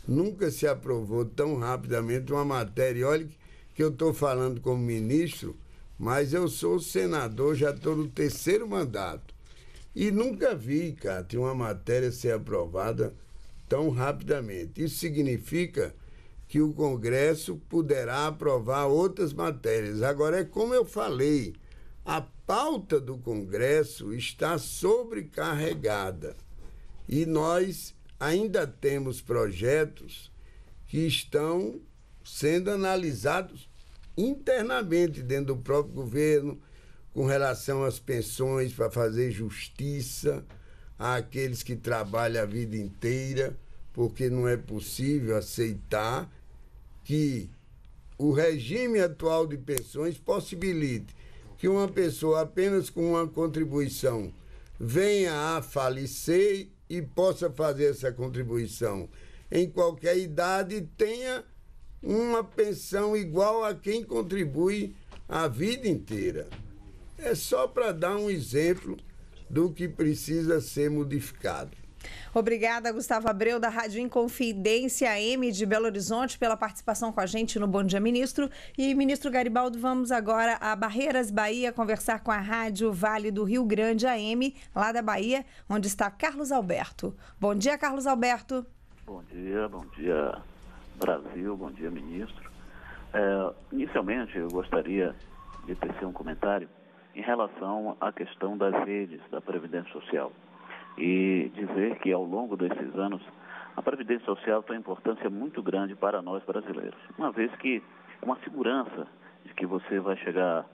Nunca se aprovou tão rapidamente uma matéria. Olha que eu estou falando como ministro, mas eu sou senador, já estou no terceiro mandato. E nunca vi, Kátia, uma matéria ser aprovada tão rapidamente. Isso significa que o Congresso poderá aprovar outras matérias. Agora, é como eu falei, a pauta do Congresso está sobrecarregada e nós ainda temos projetos que estão sendo analisados internamente dentro do próprio governo com relação às pensões para fazer justiça àqueles que trabalham a vida inteira, porque não é possível aceitar que o regime atual de pensões possibilite que uma pessoa apenas com uma contribuição venha a falecer e possa fazer essa contribuição em qualquer idade e tenha uma pensão igual a quem contribui a vida inteira. É só para dar um exemplo do que precisa ser modificado. Obrigada, Gustavo Abreu, da Rádio Inconfidência A M de Belo Horizonte, pela participação com a gente no Bom Dia, Ministro. E, ministro Garibaldo, vamos agora a Barreiras, Bahia, conversar com a Rádio Vale do Rio Grande A M, lá da Bahia, onde está Carlos Alberto. Bom dia, Carlos Alberto. Bom dia, bom dia, Brasil, bom dia, ministro. É, inicialmente, eu gostaria de tecer um comentário em relação à questão das redes da Previdência Social. E dizer que, ao longo desses anos, a Previdência Social tem uma importância muito grande para nós brasileiros, uma vez que é uma segurança de que você vai chegar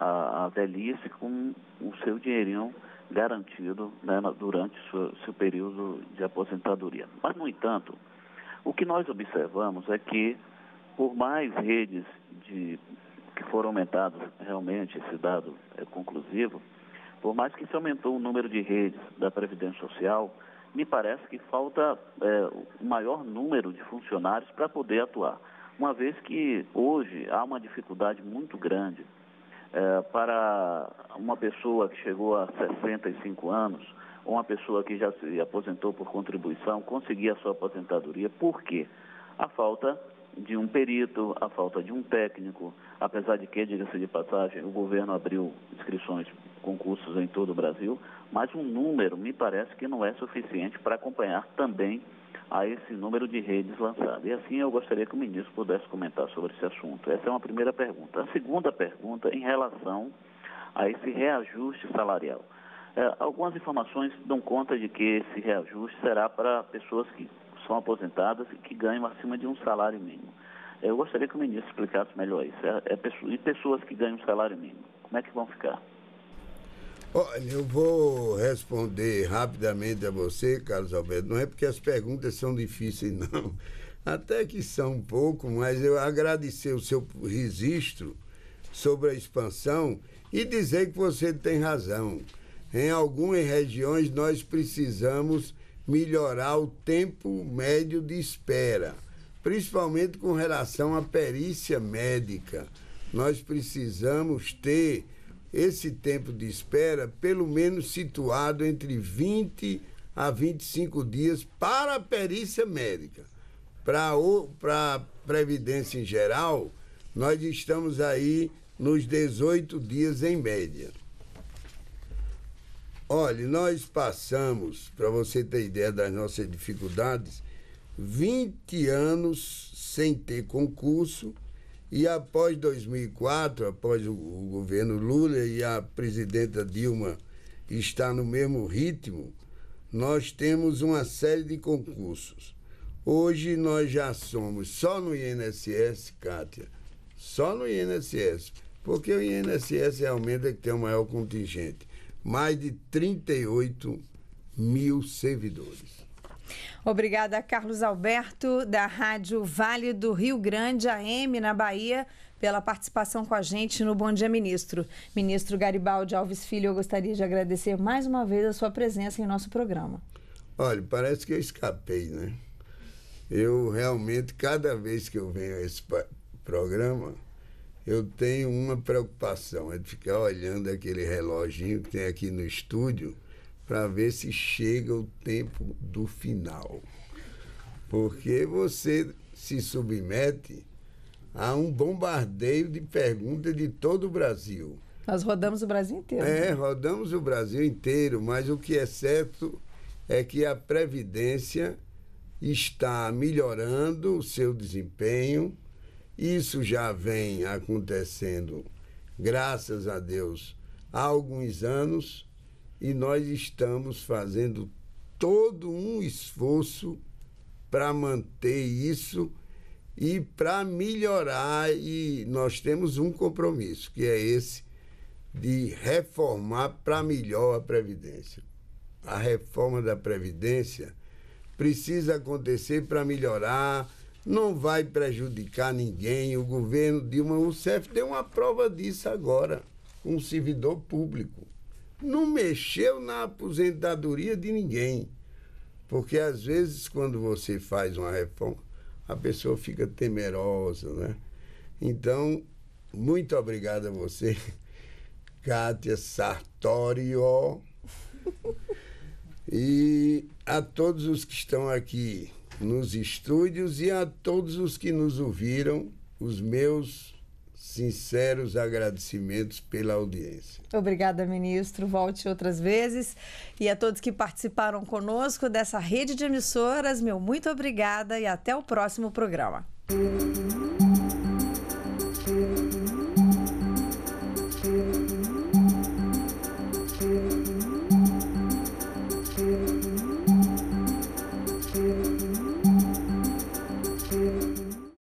à velhice com o seu dinheirinho garantido, né, durante seu, seu período de aposentadoria. Mas, no entanto, o que nós observamos é que, por mais redes de, que foram aumentadas, realmente esse dado é conclusivo, por mais que se aumentou o número de redes da Previdência Social, me parece que falta é, um maior número de funcionários para poder atuar. uma vez que hoje há uma dificuldade muito grande é, para uma pessoa que chegou a sessenta e cinco anos, ou uma pessoa que já se aposentou por contribuição, conseguir a sua aposentadoria. Por quê? A falta de um perito, a falta de um técnico, apesar de que, diga-se de passagem, o governo abriu inscrições, concursos em todo o Brasil, mas um número me parece que não é suficiente para acompanhar também a esse número de redes lançadas. E assim eu gostaria que o ministro pudesse comentar sobre esse assunto. Essa é uma primeira pergunta. A segunda pergunta, em relação a esse reajuste salarial. É, algumas informações dão conta de que esse reajuste será para pessoas que são aposentadas e que ganham acima de um salário mínimo. Eu gostaria que o ministro explicasse melhor isso. É, é pessoa, e pessoas que ganham um salário mínimo, como é que vão ficar? Olha, eu vou responder rapidamente a você, Carlos Alberto. Não é porque as perguntas são difíceis, não. Até que são um pouco, mas eu agradecer o seu registro sobre a expansão e dizer que você tem razão. Em algumas regiões nós precisamos melhorar o tempo médio de espera, principalmente com relação à perícia médica. Nós precisamos ter esse tempo de espera pelo menos situado entre vinte a vinte e cinco dias para a perícia médica. Para a Previdência em geral, nós estamos aí nos dezoito dias em média. Olha, nós passamos, para você ter ideia das nossas dificuldades, vinte anos sem ter concurso. E após dois mil e quatro, após o, o governo Lula e a presidenta Dilma estar no mesmo ritmo, nós temos uma série de concursos. Hoje nós já somos só no I N S S, Kátia, só no I N S S, porque o I N S S realmente é que tem o maior contingente. Mais de trinta e oito mil servidores. Obrigada, Carlos Alberto, da Rádio Vale do Rio Grande, A M, na Bahia, pela participação com a gente no Bom Dia, Ministro. Ministro Garibaldi Alves Filho, eu gostaria de agradecer mais uma vez a sua presença em nosso programa. Olha, parece que eu escapei, né? Eu realmente, cada vez que eu venho a esse programa, eu tenho uma preocupação, é de ficar olhando aquele reloginho que tem aqui no estúdio, para ver se chega o tempo do final. Porque você se submete a um bombardeio de perguntas de todo o Brasil. Nós rodamos o Brasil inteiro. É, né? Rodamos o Brasil inteiro, mas o que é certo é que a Previdência está melhorando o seu desempenho. Isso já vem acontecendo, graças a Deus, há alguns anos. E nós estamos fazendo todo um esforço para manter isso e para melhorar. E nós temos um compromisso, que é esse de reformar para melhor a Previdência. A reforma da Previdência precisa acontecer para melhorar, não vai prejudicar ninguém. O governo Dilma Rousseff deu uma prova disso agora, um servidor público. Não mexeu na aposentadoria de ninguém. Porque, às vezes, quando você faz uma reforma, a pessoa fica temerosa, né? Então, muito obrigado a você, Kátia Sartori, e a todos os que estão aqui nos estúdios e a todos os que nos ouviram, os meus sinceros agradecimentos pela audiência. Obrigada, ministro. Volte outras vezes. E a todos que participaram conosco dessa rede de emissoras, meu muito obrigada e até o próximo programa.